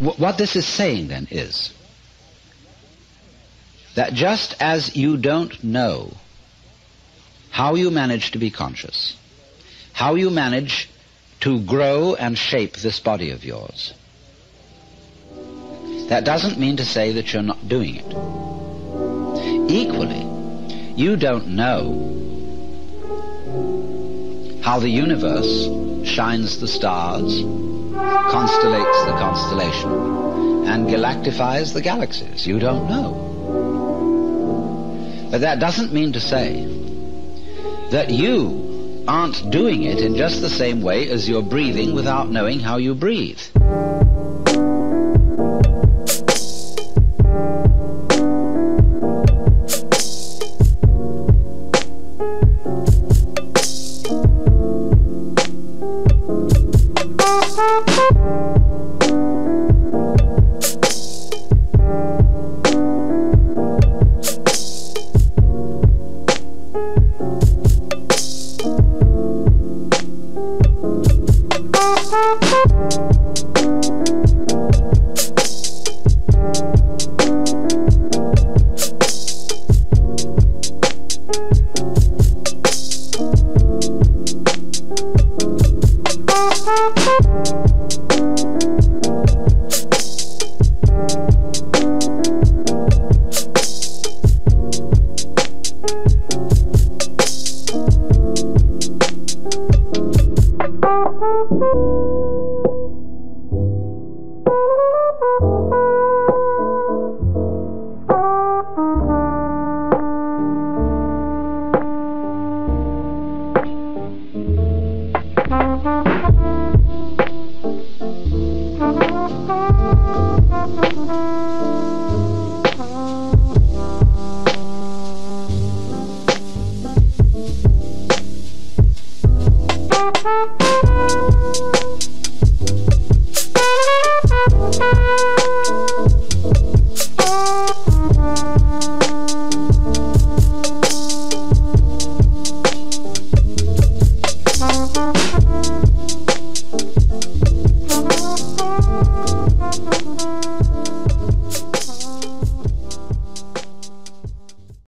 What this is saying then is that just as you don't know how you manage to be conscious, how you manage to grow and shape this body of yours, that doesn't mean to say that you're not doing it. Equally, you don't know how the universe shines the stars, constellates the constellation, and galactifies the galaxies. You don't know. But that doesn't mean to say that you aren't doing it in just the same way as you're breathing without knowing how you breathe.